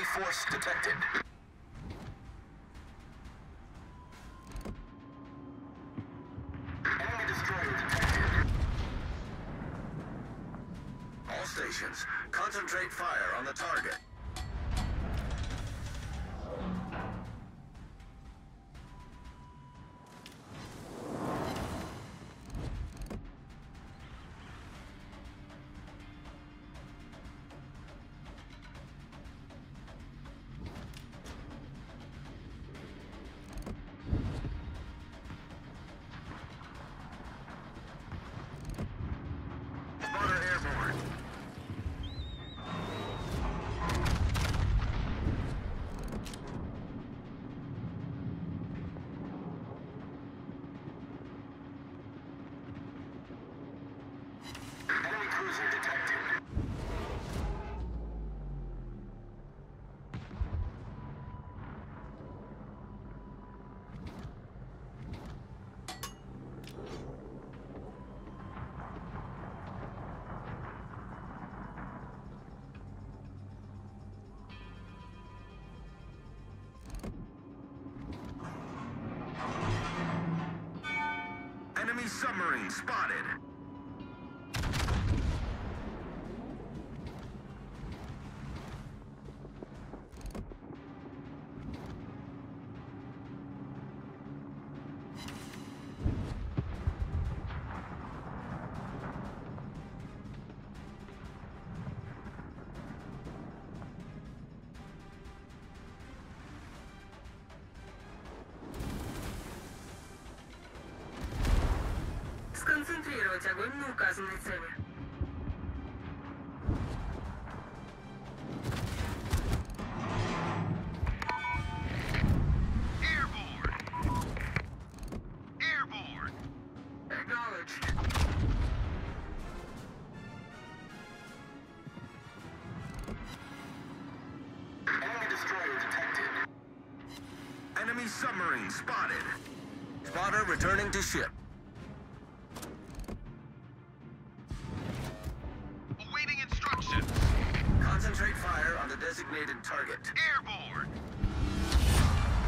Enemy force detected. Enemy destroyer detected. All stations, concentrate fire on the target. Enemy submarine spotted. Концентрировать огонь на указанной цели. Airborne. Airborne. Acknowledged. Enemy destroyer detected. Enemy submarine spotted. Spotter returning to ship. Concentrate fire on the designated target. Airborne!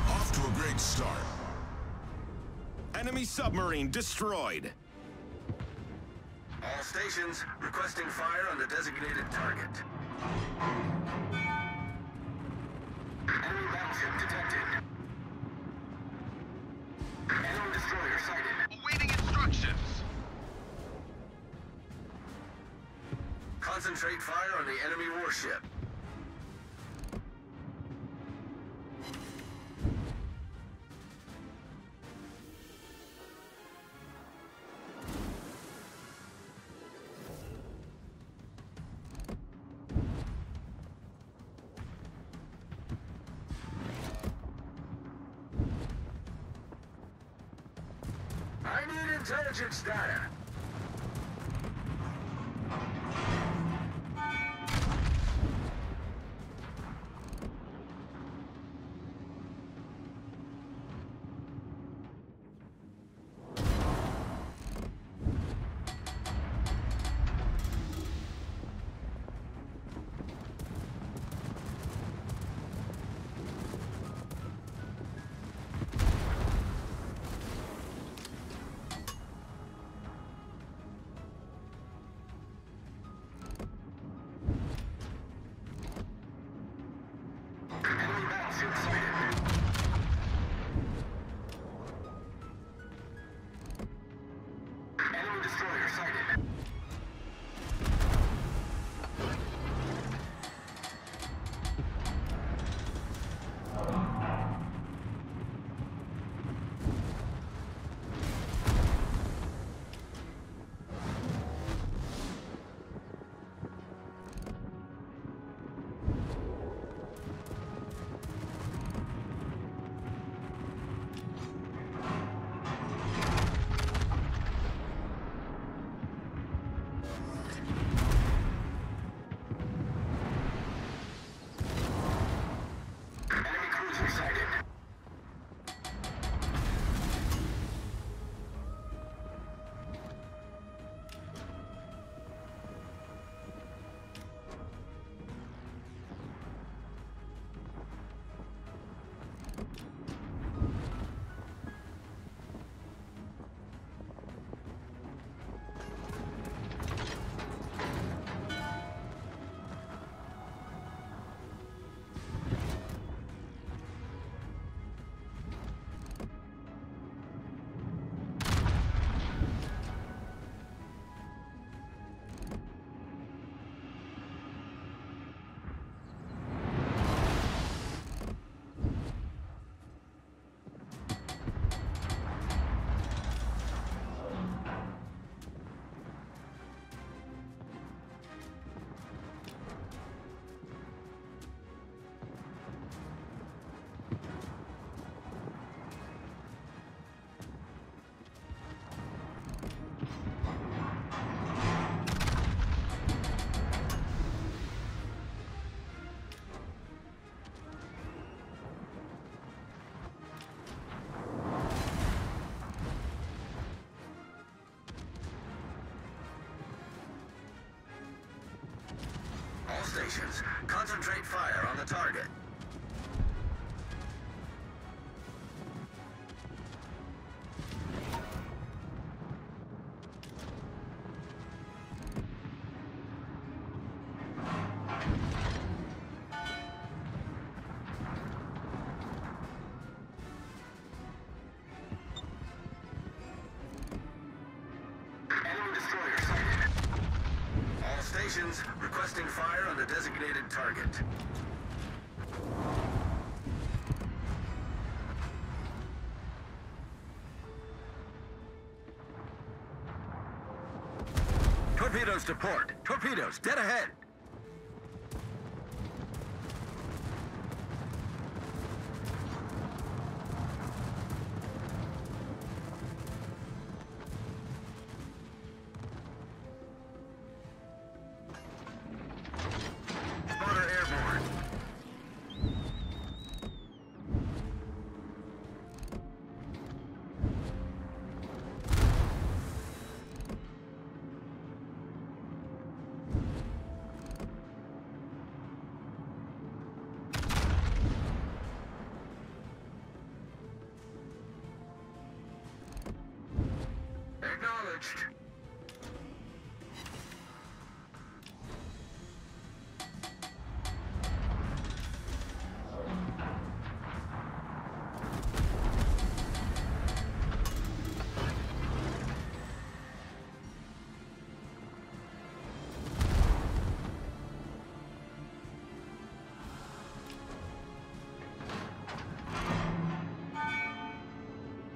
Off to a great start. Enemy submarine destroyed. All stations requesting fire on the designated target. Enemy battleship detected. Enemy destroyer sighted. Awaiting instructions. Concentrate fire on the enemy warship. I need intelligence data. stations. Concentrate fire on the target. Requesting fire on the designated target. Torpedoes to port. Torpedoes dead ahead.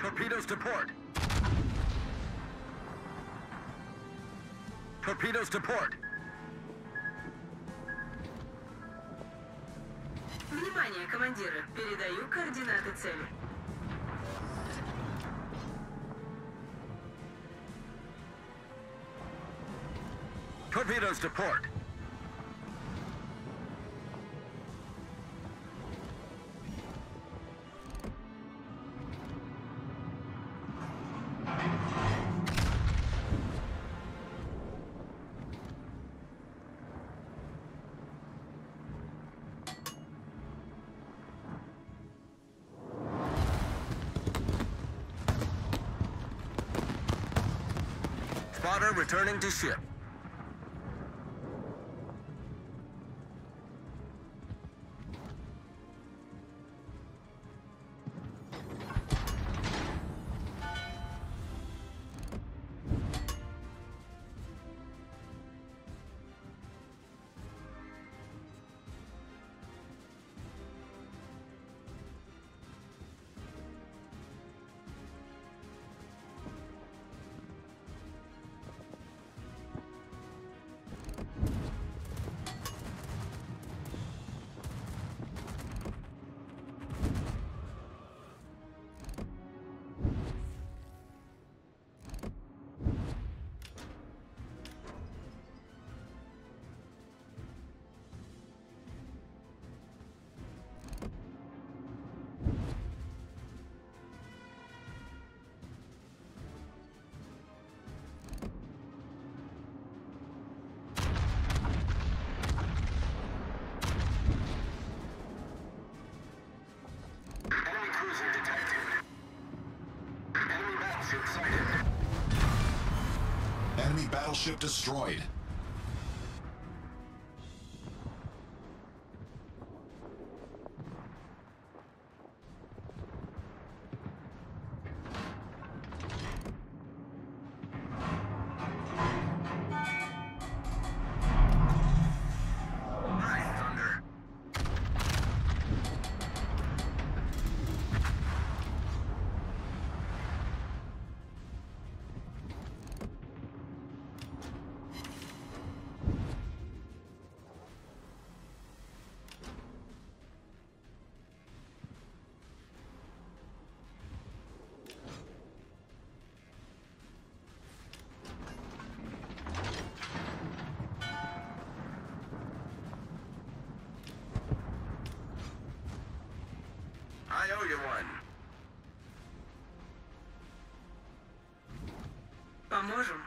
Torpedoes to port. Torpedoes to port. Внимание, командиры. Передаю координаты цели. Torpedoes to port. Spotter returning to ship. Enemy battleship destroyed. I owe you one. Поможем.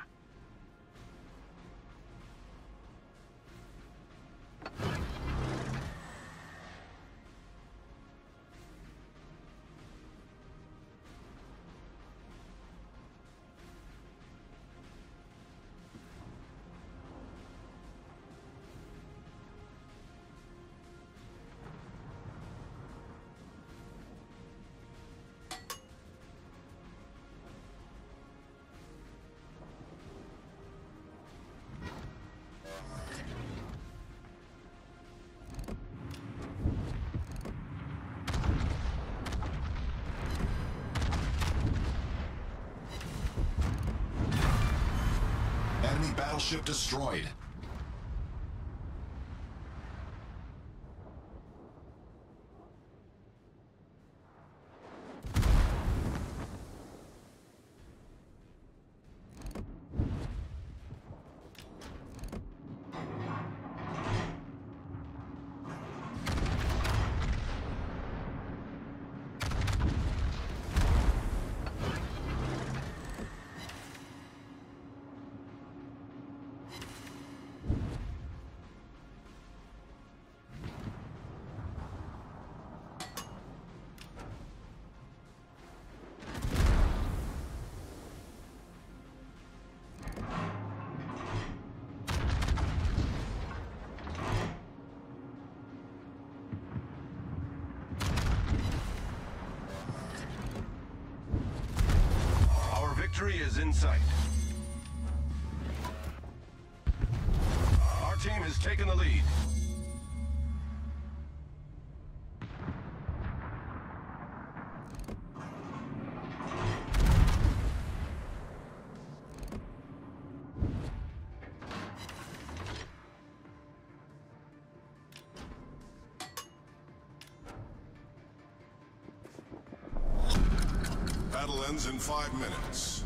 battleship destroyed. Victory is in sight. Our team has taken the lead. Battle ends in 5 minutes.